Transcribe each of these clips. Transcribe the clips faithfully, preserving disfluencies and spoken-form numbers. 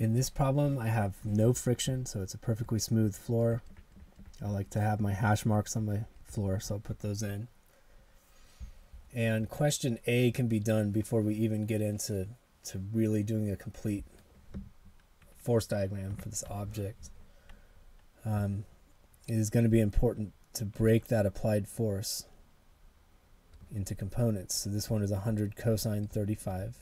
In this problem, I have no friction, so it's a perfectly smooth floor. I like to have my hash marks on my floor, so I'll put those in. And question A can be done before we even get into to really doing a complete force diagram for this object. Um, it is going to be important to break that applied force into components. So this one is one hundred cosine thirty-five.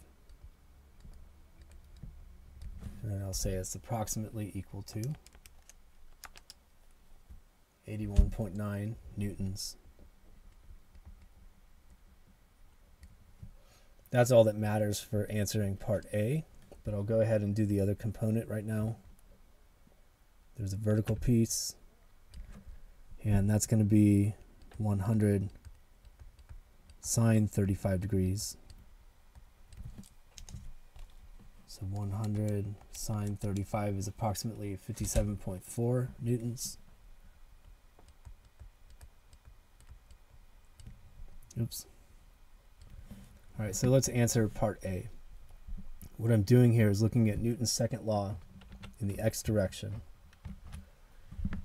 And then I'll say it's approximately equal to eighty-one point nine newtons. That's all that matters for answering part A, but I'll go ahead and do the other component right now. There's a vertical piece, and that's going to be one hundred sine thirty-five degrees. So one hundred sine thirty-five is approximately fifty-seven point four newtons. Oops. All right, so let's answer part A. What I'm doing here is looking at Newton's second law in the x direction.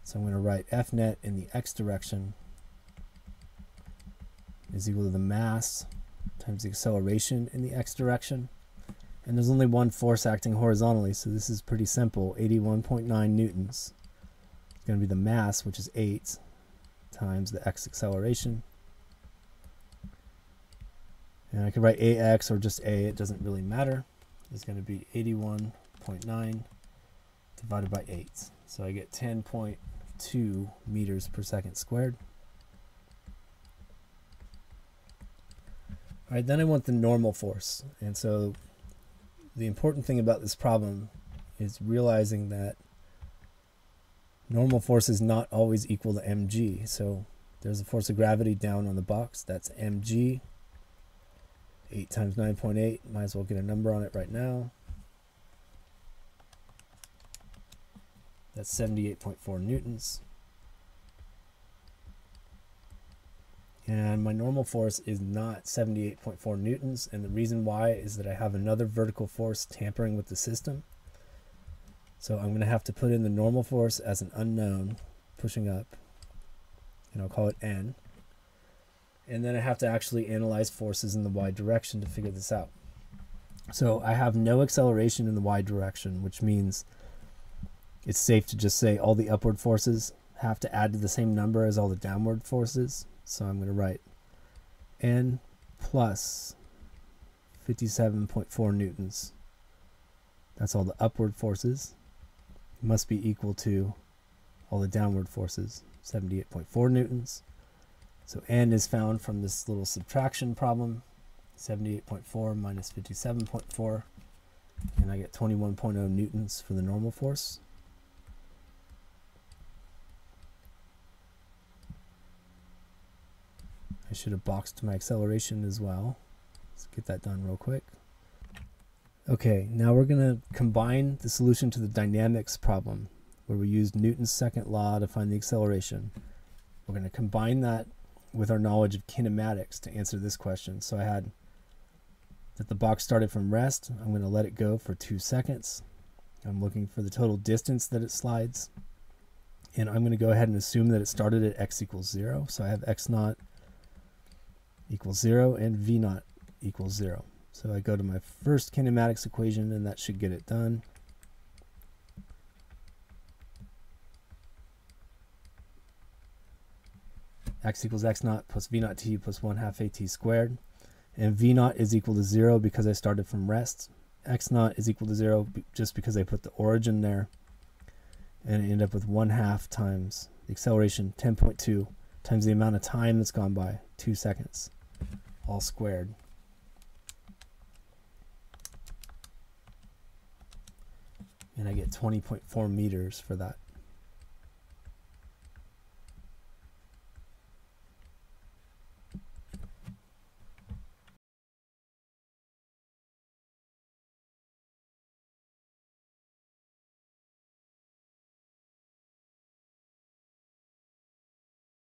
So I'm going to write F net in the x direction is equal to the mass times the acceleration in the x direction. And there's only one force acting horizontally, so this is pretty simple. eighty-one point nine newtons. It's going to be the mass, which is eight, times the x acceleration. And I could write A x or just A, it doesn't really matter. It's going to be eighty-one point nine divided by eight. So I get ten point two meters per second squared. All right, then I want the normal force. And so the important thing about this problem is realizing that normal force is not always equal to mg. So there's a force of gravity down on the box. That's mg. eight times nine point eight. Might as well get a number on it right now. That's seventy-eight point four newtons. And my normal force is not seventy-eight point four newtons, and the reason why is that I have another vertical force tampering with the system. So I'm going to have to put in the normal force as an unknown, pushing up, and I'll call it N. And then I have to actually analyze forces in the y direction to figure this out. So I have no acceleration in the y direction, which means it's safe to just say all the upward forces have to add to the same number as all the downward forces. So I'm going to write N plus fifty-seven point four newtons. That's all the upward forces. It must be equal to all the downward forces, seventy-eight point four newtons. So N is found from this little subtraction problem, seventy-eight point four minus fifty-seven point four. And I get twenty-one point zero newtons for the normal force. I should have boxed my acceleration as well. Let's get that done real quick. Okay, now we're going to combine the solution to the dynamics problem where we used Newton's second law to find the acceleration. We're going to combine that with our knowledge of kinematics to answer this question. So I had that the box started from rest. I'm going to let it go for two seconds. I'm looking for the total distance that it slides. And I'm going to go ahead and assume that it started at x equals zero. So I have x naught equals zero and v naught equals zero. So I go to my first kinematics equation, and that should get it done. X equals x naught plus v naught t plus one half at squared. And v naught is equal to zero because I started from rest. X naught is equal to zero just because I put the origin there. And I end up with one half times the acceleration, ten point two, times the amount of time that's gone by, two seconds, all squared. And I get twenty point four meters for that.